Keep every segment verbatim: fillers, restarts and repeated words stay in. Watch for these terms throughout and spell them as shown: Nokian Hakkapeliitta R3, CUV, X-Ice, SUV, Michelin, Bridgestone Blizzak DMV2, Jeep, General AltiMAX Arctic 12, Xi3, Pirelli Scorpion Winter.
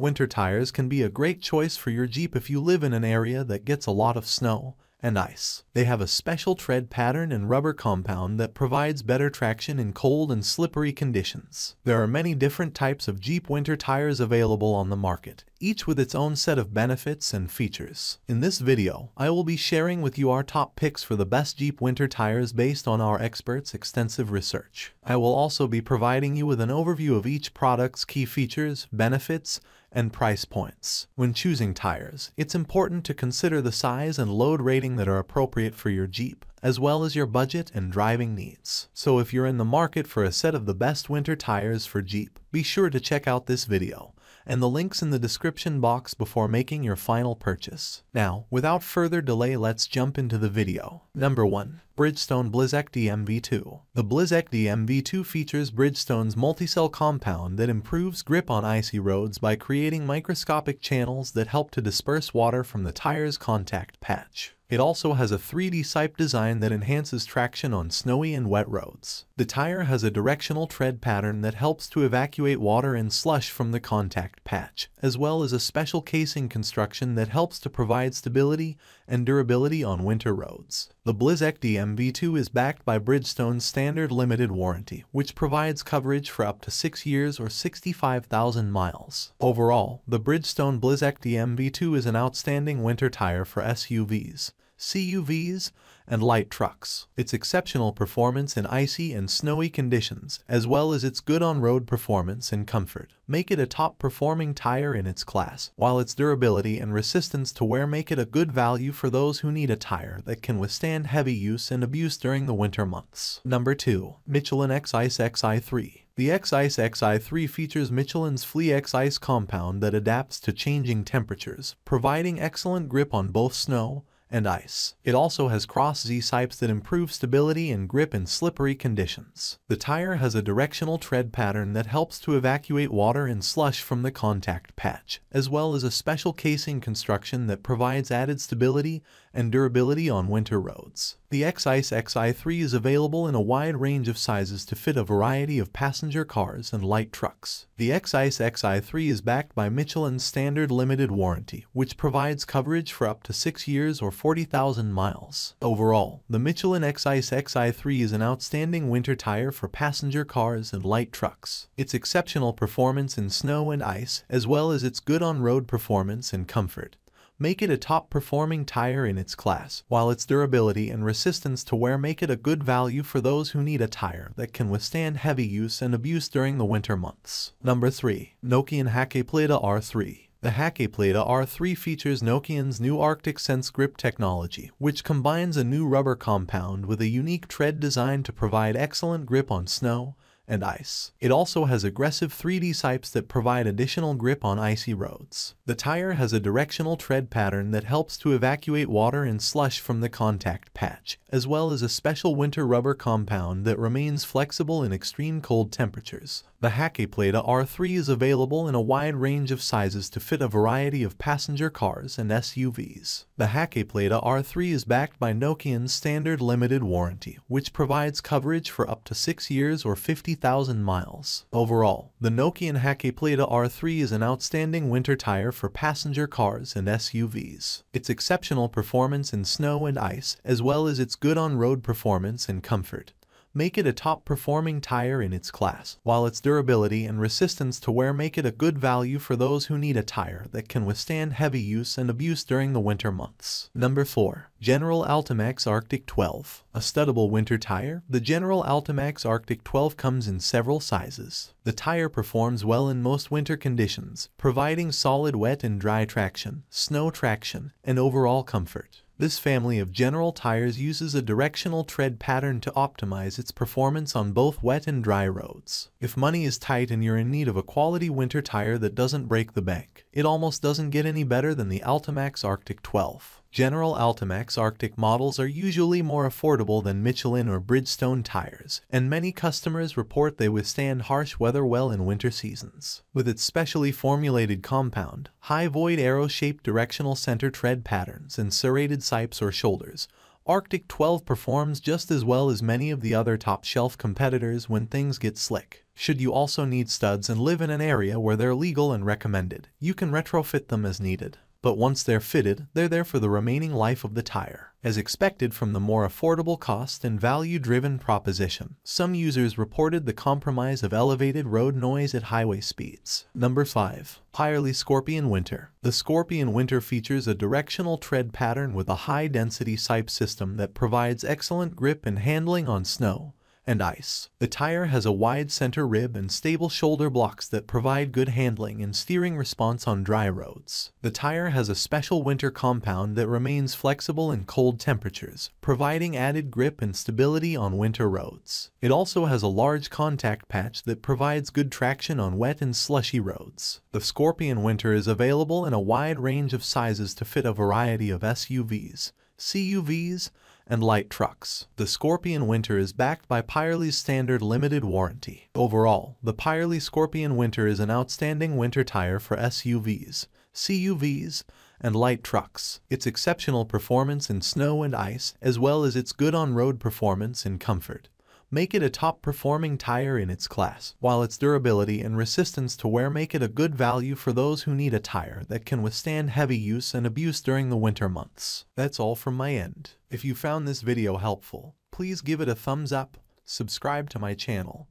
Winter tires can be a great choice for your Jeep if you live in an area that gets a lot of snow and ice. They have a special tread pattern and rubber compound that provides better traction in cold and slippery conditions. There are many different types of Jeep winter tires available on the market, each with its own set of benefits and features. In this video, I will be sharing with you our top picks for the best Jeep winter tires based on our experts' extensive research. I will also be providing you with an overview of each product's key features, benefits, and price points. When choosing tires, it's important to consider the size and load rating that are appropriate for your Jeep, as well as your budget and driving needs. So if you're in the market for a set of the best winter tires for Jeep, be sure to check out this video and the links in the description box before making your final purchase. Now, without further delay, let's jump into the video. Number one. Bridgestone Blizzak D M V two. The Blizzak D M V two features Bridgestone's multicell compound that improves grip on icy roads by creating microscopic channels that help to disperse water from the tire's contact patch. It also has a three D sipe design that enhances traction on snowy and wet roads. The tire has a directional tread pattern that helps to evacuate water and slush from the contact patch, as well as a special casing construction that helps to provide stability and durability on winter roads. The Blizzak D M V two is backed by Bridgestone's standard limited warranty, which provides coverage for up to six years or sixty-five thousand miles. Overall, the Bridgestone Blizzak D M V two is an outstanding winter tire for S U Vs, C U Vs, and light trucks. Its exceptional performance in icy and snowy conditions, as well as its good on-road performance and comfort, make it a top-performing tire in its class, while its durability and resistance to wear make it a good value for those who need a tire that can withstand heavy use and abuse during the winter months. Number two. Michelin X-Ice Xi three. The X-Ice Xi three features Michelin's Flea X-Ice compound that adapts to changing temperatures, providing excellent grip on both snow and ice. It also has cross-Z sipes that improve stability and grip in slippery conditions. The tire has a directional tread pattern that helps to evacuate water and slush from the contact patch, as well as a special casing construction that provides added stability and durability on winter roads. The X-Ice Xi three is available in a wide range of sizes to fit a variety of passenger cars and light trucks. The X-Ice Xi three is backed by Michelin's standard limited warranty, which provides coverage for up to six years or forty thousand miles. Overall, the Michelin X-Ice Xi three is an outstanding winter tire for passenger cars and light trucks. Its exceptional performance in snow and ice, as well as its good on-road performance and comfort, make it a top-performing tire in its class, while its durability and resistance to wear make it a good value for those who need a tire that can withstand heavy use and abuse during the winter months. Number three. Nokian Hakkapeliitta R three. The Hakkapeliitta R three features Nokian's new Arctic Sense grip technology, which combines a new rubber compound with a unique tread design to provide excellent grip on snow and ice. It also has aggressive three D sipes that provide additional grip on icy roads. The tire has a directional tread pattern that helps to evacuate water and slush from the contact patch, as well as a special winter rubber compound that remains flexible in extreme cold temperatures. The Hakkapeliitta R three is available in a wide range of sizes to fit a variety of passenger cars and S U Vs. The Hakkapeliitta R three is backed by Nokian's standard limited warranty, which provides coverage for up to six years or fifty thousand miles. Overall, the Nokian Hakkapeliitta R three is an outstanding winter tire for passenger cars and S U Vs. Its exceptional performance in snow and ice, as well as its good on-road performance and comfort, make it a top-performing tire in its class, while its durability and resistance to wear make it a good value for those who need a tire that can withstand heavy use and abuse during the winter months. Number four. General AltiMAX Arctic twelve. A studdable winter tire, the General AltiMAX Arctic twelve comes in several sizes. The tire performs well in most winter conditions, providing solid wet and dry traction, snow traction, and overall comfort. This family of General tires uses a directional tread pattern to optimize its performance on both wet and dry roads. If money is tight and you're in need of a quality winter tire that doesn't break the bank, it almost doesn't get any better than the AltiMAX Arctic twelve. General AltiMAX Arctic models are usually more affordable than Michelin or Bridgestone tires, and many customers report they withstand harsh weather well in winter seasons. With its specially formulated compound, high void arrow-shaped directional center tread patterns, and serrated sipes or shoulders, Arctic twelve performs just as well as many of the other top-shelf competitors when things get slick. Should you also need studs and live in an area where they're legal and recommended, you can retrofit them as needed. But once they're fitted, they're there for the remaining life of the tire, as expected from the more affordable cost and value-driven proposition. Some users reported the compromise of elevated road noise at highway speeds. Number five. Pirelli Scorpion Winter. The Scorpion Winter features a directional tread pattern with a high-density S I P E system that provides excellent grip and handling on snow and ice. The tire has a wide center rib and stable shoulder blocks that provide good handling and steering response on dry roads. The tire has a special winter compound that remains flexible in cold temperatures, providing added grip and stability on winter roads. It also has a large contact patch that provides good traction on wet and slushy roads. The Scorpion Winter is available in a wide range of sizes to fit a variety of S U Vs, C U Vs, and light trucks. The Scorpion Winter is backed by Pirelli's standard limited warranty. Overall, the Pirelli Scorpion Winter is an outstanding winter tire for S U Vs, C U Vs, and light trucks. Its exceptional performance in snow and ice, as well as its good on-road performance and comfort, make it a top-performing tire in its class, while its durability and resistance to wear make it a good value for those who need a tire that can withstand heavy use and abuse during the winter months. That's all from my end. If you found this video helpful, please give it a thumbs up, subscribe to my channel,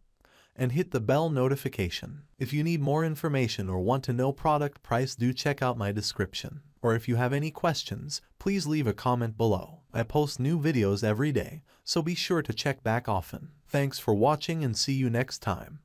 and hit the bell notification. If you need more information or want to know product price, do check out my description. Or if you have any questions, please leave a comment below. I post new videos every day, so be sure to check back often. Thanks for watching and see you next time.